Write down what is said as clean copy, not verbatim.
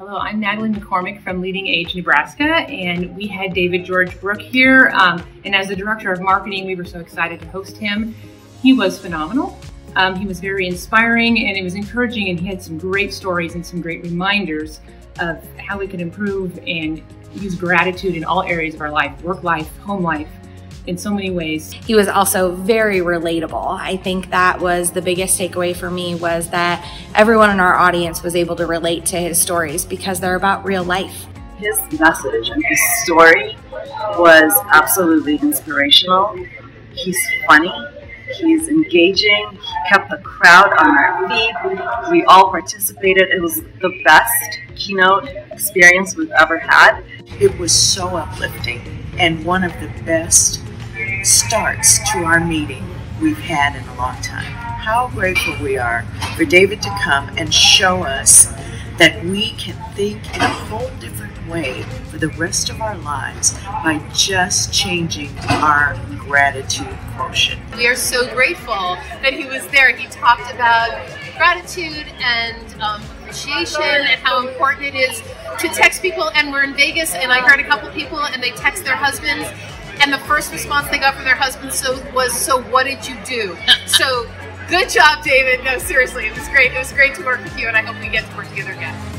Hello, I'm Natalie McCormick from Leading Age Nebraska, and we had David George Brooke here, and as the Director of Marketing, we were so excited to host him. He was phenomenal. He was very inspiring, and it was encouraging, and he had some great stories and some great reminders of how we can improve and use gratitude in all areas of our life, work life, home life, in so many ways. He was also very relatable. I think that was the biggest takeaway for me, was that everyone in our audience was able to relate to his stories because they're about real life. His message and his story was absolutely inspirational. He's funny, he's engaging, he kept the crowd on our feet. We all participated. It was the best keynote experience we've ever had. It was so uplifting and one of the best starts to our meeting we've had in a long time. How grateful we are for David to come and show us that we can think in a whole different way for the rest of our lives by just changing our gratitude quotient. We are so grateful that he was there. He talked about gratitude and appreciation and how important it is to text people. And we're in Vegas, and I heard a couple people, and they text their husbands, and the first response they got from their husband was, so what did you do? So good job, David. No, seriously, it was great. It was great to work with you, and I hope we get to work together again.